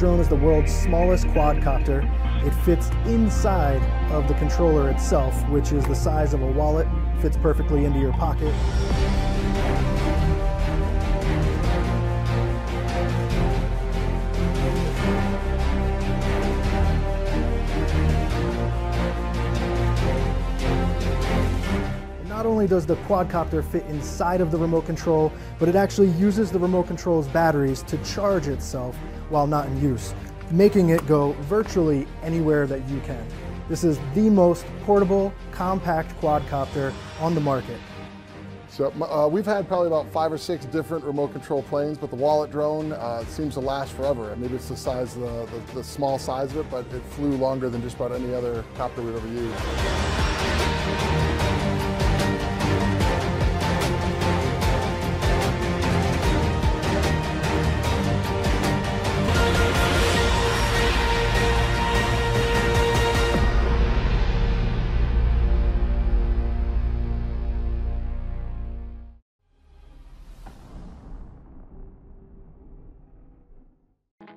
Drone is the world's smallest quadcopter. It fits inside of the controller itself, which is the size of a wallet, fits perfectly into your pocket. Not only does the quadcopter fit inside of the remote control, but it actually uses the remote control's batteries to charge itself while not in use, making it go virtually anywhere that you can. This is the most portable, compact quadcopter on the market. So we've had probably about 5 or 6 different remote control planes, but the wallet drone seems to last forever. Maybe it's the size, the small size of it, but it flew longer than just about any other copter we've ever used.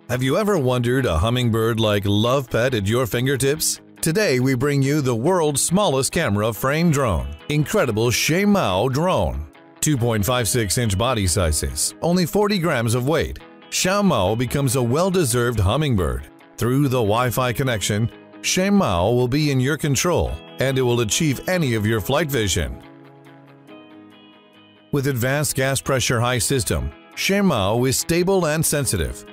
Have you ever wondered a hummingbird-like love pet at your fingertips? Today we bring you the world's smallest camera frame drone, incredible SMAO drone. 2.56-inch body sizes, only 40 grams of weight. SMAO becomes a well-deserved hummingbird. Through the Wi-Fi connection, SMAO will be in your control and it will achieve any of your flight vision. With advanced gas pressure high system, SMAO is stable and sensitive.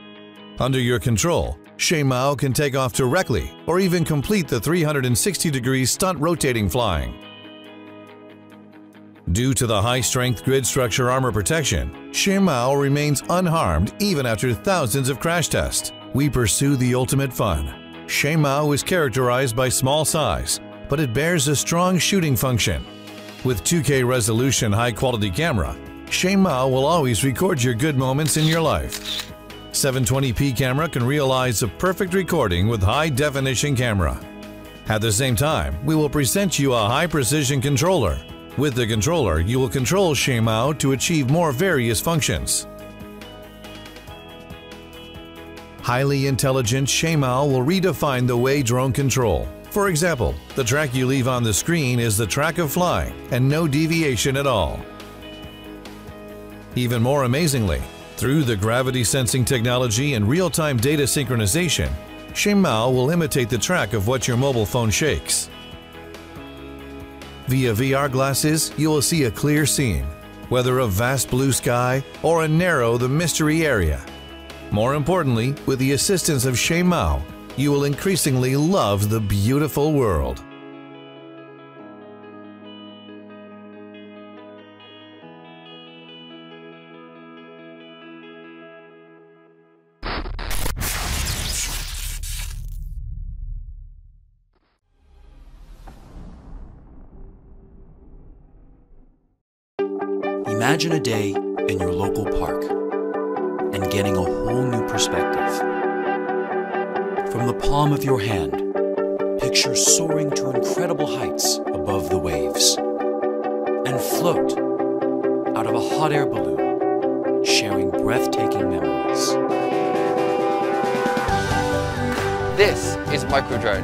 Under your control, SMAO can take off directly or even complete the 360-degree stunt rotating flying. Due to the high-strength grid structure armor protection, SMAO remains unharmed even after thousands of crash tests. We pursue the ultimate fun. SMAO is characterized by small size, but it bears a strong shooting function. With 2K resolution high-quality camera, SMAO will always record your good moments in your life. 720p camera can realize a perfect recording with high-definition camera. At the same time, we will present you a high-precision controller. With the controller, you will control SMAO to achieve more various functions. Highly intelligent SMAO will redefine the way drone control. For example, the track you leave on the screen is the track of flying and no deviation at all. Even more amazingly, through the gravity sensing technology and real-time data synchronization, SMAO will imitate the track of what your mobile phone shakes. Via VR glasses, you will see a clear scene, whether a vast blue sky or a narrow the mystery area. More importantly, with the assistance of SMAO, you will increasingly love the beautiful world. Imagine a day in your local park and getting a whole new perspective. From the palm of your hand, picture soaring to incredible heights above the waves and float out of a hot air balloon, sharing breathtaking memories. This is Microdrone.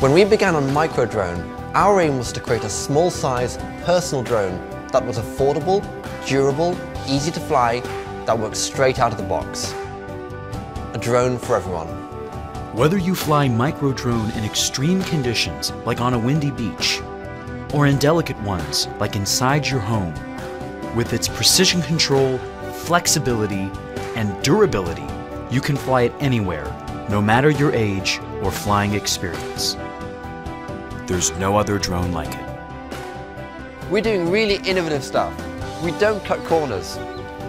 When we began on Microdrone, our aim was to create a small-size, personal drone that was affordable, durable, easy to fly, that worked straight out of the box. A drone for everyone. Whether you fly Microdrone in extreme conditions, like on a windy beach, or in delicate ones, like inside your home, with its precision control, flexibility, and durability, you can fly it anywhere, no matter your age or flying experience. There's no other drone like it. We're doing really innovative stuff. We don't cut corners.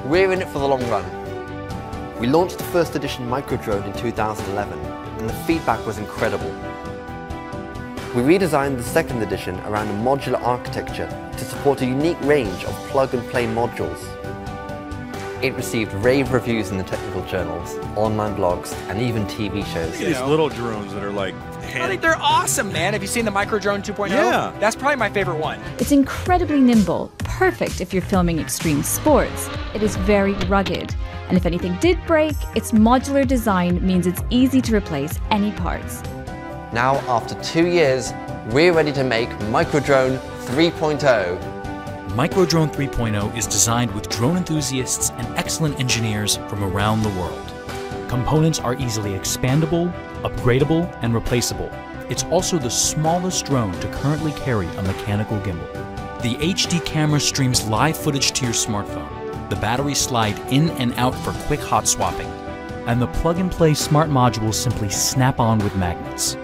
We're in it for the long run. We launched the first edition Microdrone in 2011, and the feedback was incredible. We redesigned the second edition around a modular architecture to support a unique range of plug-and-play modules. It received rave reviews in the technical journals, online blogs, and even TV shows. Look at these little drones that are like... I think they're awesome, man. Have you seen the Microdrone 2.0? Yeah. That's probably my favorite one. It's incredibly nimble, perfect if you're filming extreme sports. It is very rugged, and if anything did break, its modular design means it's easy to replace any parts. Now, after 2 years, we're ready to make Microdrone 3.0. Microdrone 3.0 is designed with drone enthusiasts and excellent engineers from around the world. Components are easily expandable, upgradable, and replaceable. It's also the smallest drone to currently carry a mechanical gimbal. The HD camera streams live footage to your smartphone. The batteries slide in and out for quick hot swapping. And the plug-and-play smart modules simply snap on with magnets.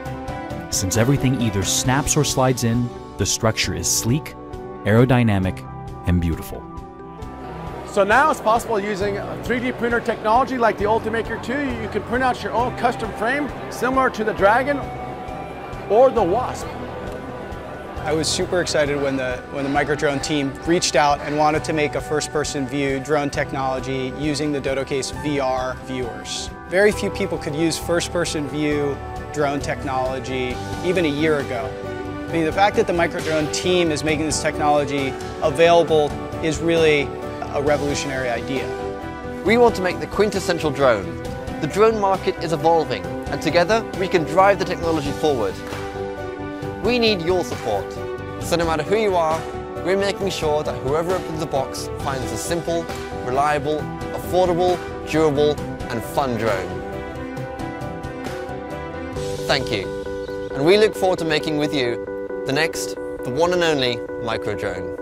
Since everything either snaps or slides in, the structure is sleek, aerodynamic, and beautiful. So now it's possible using 3D printer technology like the Ultimaker 2, you can print out your own custom frame similar to the Dragon or the Wasp. I was super excited when the Microdrone team reached out and wanted to make a first-person view drone technology using the DodoCase VR viewers. Very few people could use first-person view drone technology even a year ago. I mean, the fact that the Microdrone team is making this technology available is really a revolutionary idea. We want to make the quintessential drone. The drone market is evolving, and together we can drive the technology forward. We need your support. So no matter who you are, we're making sure that whoever opens the box finds a simple, reliable, affordable, durable, and fun drone. Thank you. And we look forward to making with you the next, the one and only Microdrone.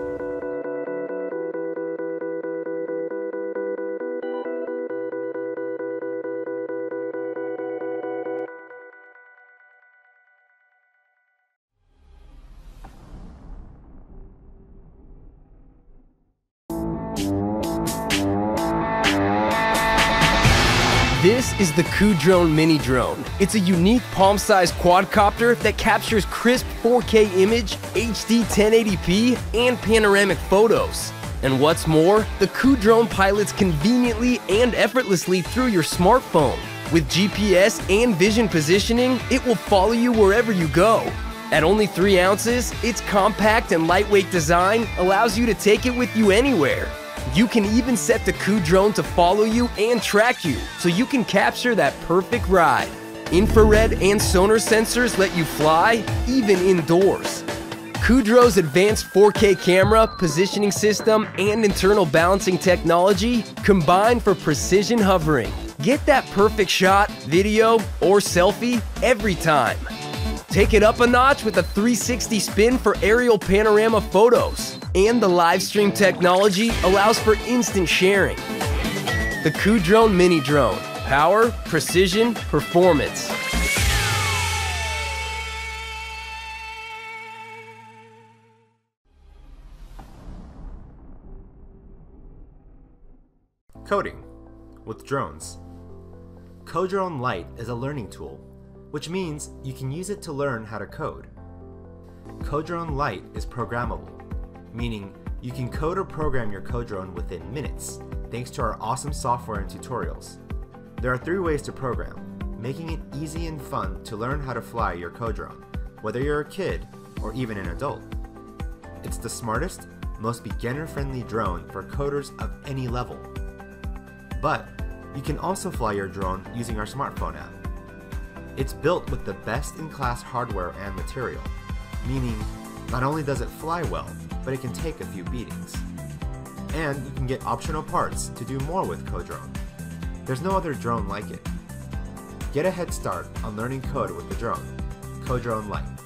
This is the CoDrone Mini Drone. It's a unique palm-sized quadcopter that captures crisp 4K image, HD 1080p, and panoramic photos. And what's more, the CoDrone pilots conveniently and effortlessly through your smartphone. With GPS and vision positioning, it will follow you wherever you go. At only 3 ounces, its compact and lightweight design allows you to take it with you anywhere. You can even set the CoDrone to follow you and track you, so you can capture that perfect ride. Infrared and sonar sensors let you fly, even indoors. CoDrone's advanced 4K camera, positioning system, and internal balancing technology combine for precision hovering. Get that perfect shot, video, or selfie every time. Take it up a notch with a 360 spin for aerial panorama photos. And the live stream technology allows for instant sharing. The CoDrone Mini Drone. Power, precision, performance. Coding with drones. CoDrone Lite is a learning tool, which means you can use it to learn how to code. CoDrone Lite is programmable, meaning you can code or program your CoDrone within minutes, thanks to our awesome software and tutorials. There are 3 ways to program, making it easy and fun to learn how to fly your CoDrone, whether you're a kid or even an adult. It's the smartest, most beginner-friendly drone for coders of any level. But you can also fly your drone using our smartphone app. It's built with the best-in-class hardware and material, meaning not only does it fly well, but it can take a few beatings. And you can get optional parts to do more with CoDrone. There's no other drone like it. Get a head start on learning code with the drone, CoDrone Lite.